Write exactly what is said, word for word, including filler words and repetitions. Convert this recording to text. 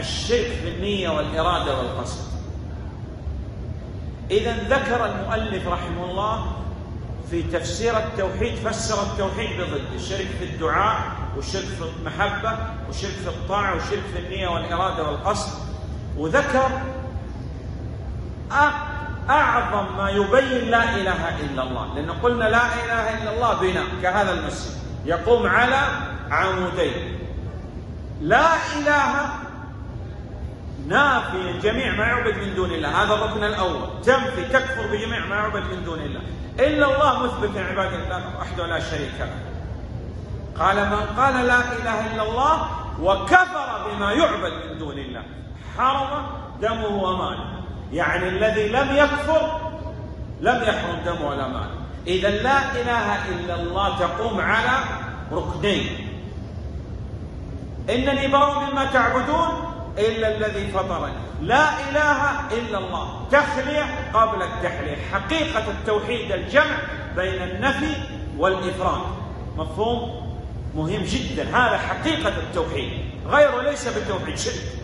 الشرك بالنية والإرادة والقصد. إذا ذكر المؤلف رحمه الله في تفسير التوحيد، فسر التوحيد بضد الشرك في الدعاء، والشرك في المحبة، والشرك في الطاعة، والشرك في النية والإرادة والقصد، وذكر أعظم ما يبين لا إله إلا الله، لأن قلنا لا إله إلا الله بناء كهذا المسجد يقوم على عمودين. لا إله نافي جميع ما يعبد من دون الله، هذا الركن الأول، تنفي تكفر بجميع ما يعبد من دون الله. إلا الله مثبت لعباد الله وحده لا شريك له. قال من قال لا إله إلا الله وكفر بما يعبد من دون الله حرم دمه وماله، يعني الذي لم يكفر لم يحرم دمه ولا ماله. إذا لا إله إلا الله تقوم على ركنين، إنني براء مما تعبدون إلا الذي فطرني. لا إله إلا الله تخلية قبل التحلية، حقيقة التوحيد الجمع بين النفي والإفراد، مفهوم مهم جدا، هذا حقيقة التوحيد، غيره ليس بالتوحيد شرك.